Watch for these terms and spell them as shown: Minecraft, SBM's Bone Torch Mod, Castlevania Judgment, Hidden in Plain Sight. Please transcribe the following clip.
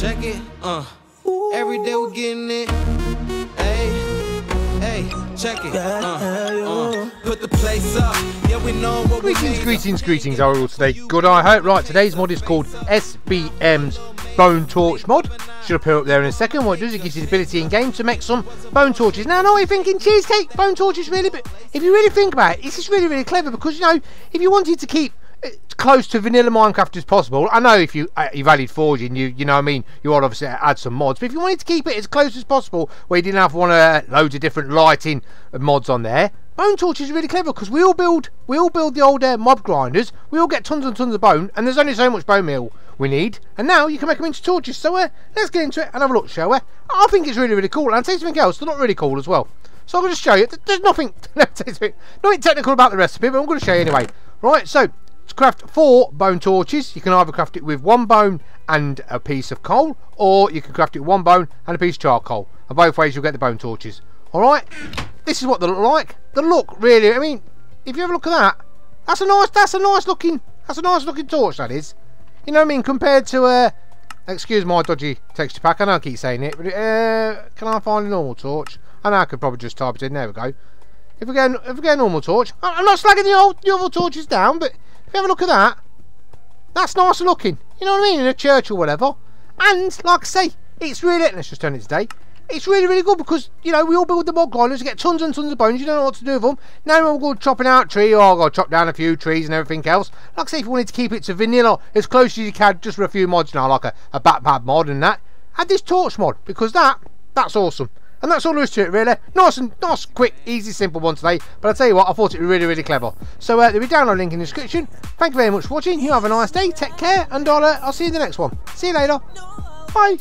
Check it, every day we're getting it. Hey, check it, put the place up. Yeah, we know what we need. Greetings, how are you all today? Good, I hope. Right, today's mod is called SBM's Bone Torch Mod. Should appear up there in a second. What it does, it gives you the ability in game to make some bone torches. Now I know what you're thinking, cheesecake, bone torches, really? But if you really think about it, this is really, really clever, because you know, if you wanted to keep close to vanilla Minecraft as possible. I know if you valued forging, you know what I mean, you would obviously add some mods, but if you wanted to keep it as close as possible where you didn't have loads of different lighting mods on there, bone torches is really clever, because we all build the old mob grinders, we all get tons and tons of bone, and there's only so much bone meal we need, and now you can make them into torches. So let's get into it and have a look, shall we? I think it's really, really cool, and I'll tell you something else, they're not really cool as well. So I'm going to show you, there's nothing technical about the recipe, but I'm going to show you anyway. Right, so to craft 4 bone torches, you can either craft it with 1 bone and a piece of coal, or you can craft it with 1 bone and a piece of charcoal, and both ways you'll get the bone torches. Alright, this is what they look like. They look really, I mean, if you have a look at that, that's a nice looking torch, that is. You know what I mean, compared to excuse my dodgy texture pack, I know I keep saying it, but can I find a normal torch? I know I could probably just type it in, there we go. If we get a normal torch, I'm not slagging the other torches down, but if you have a look at that, that's nice looking, you know what I mean, in a church or whatever. And like I say, it's really, let's just turn it today, it's really, really good, because you know, we all build the mod grinders, you get tons and tons of bones, you don't know what to do with them. Now we're all going chopping out tree, or I've got to chop down a few trees and everything else. Like I say, if you wanted to keep it to vanilla as close as you can, just for a few mods now, like a backpack mod and that, add this torch mod, because that's awesome. And that's all there is to it, really. Nice, quick, easy, simple one today. But I'll tell you what, I thought it was really, really clever. So there'll be a download link in the description. Thank you very much for watching. You have a nice day. Take care. And I'll see you in the next one. See you later. Bye.